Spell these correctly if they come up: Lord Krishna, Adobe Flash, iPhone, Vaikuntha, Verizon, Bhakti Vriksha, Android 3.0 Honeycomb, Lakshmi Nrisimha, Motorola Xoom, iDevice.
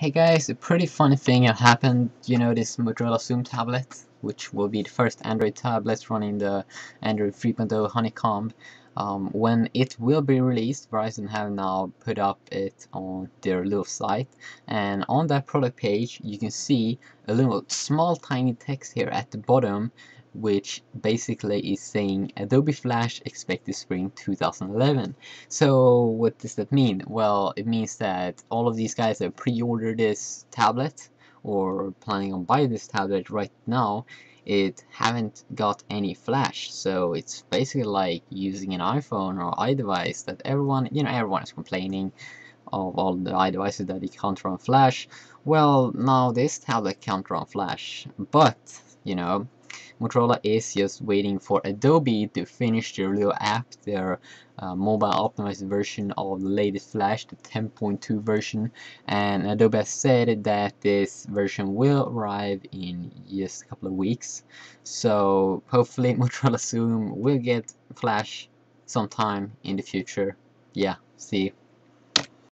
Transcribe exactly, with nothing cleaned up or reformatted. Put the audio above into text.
Hey guys, a pretty funny thing had happened. You know this Motorola Xoom tablet, which will be the first Android tablet running the Android three point oh Honeycomb. Um, when it will be released, Verizon have now put up it on their little site, and on that product page you can see a little small tiny text here at the bottom, which basically is saying Adobe Flash expected spring two thousand eleven. So what does that mean? Well, it means that all of these guys that pre-ordered this tablet or planning on buying this tablet right now, it haven't got any Flash. So it's basically like using an iPhone or iDevice that everyone, you know, everyone is complaining of all the iDevices that it can't run Flash. Well, now this tablet can't run Flash, but you know, Motorola is just waiting for Adobe to finish their little app, their uh, mobile optimized version of the latest Flash, the ten point two version, and Adobe has said that this version will arrive in just a couple of weeks. So hopefully Motorola Xoom will get Flash sometime in the future. Yeah, see you.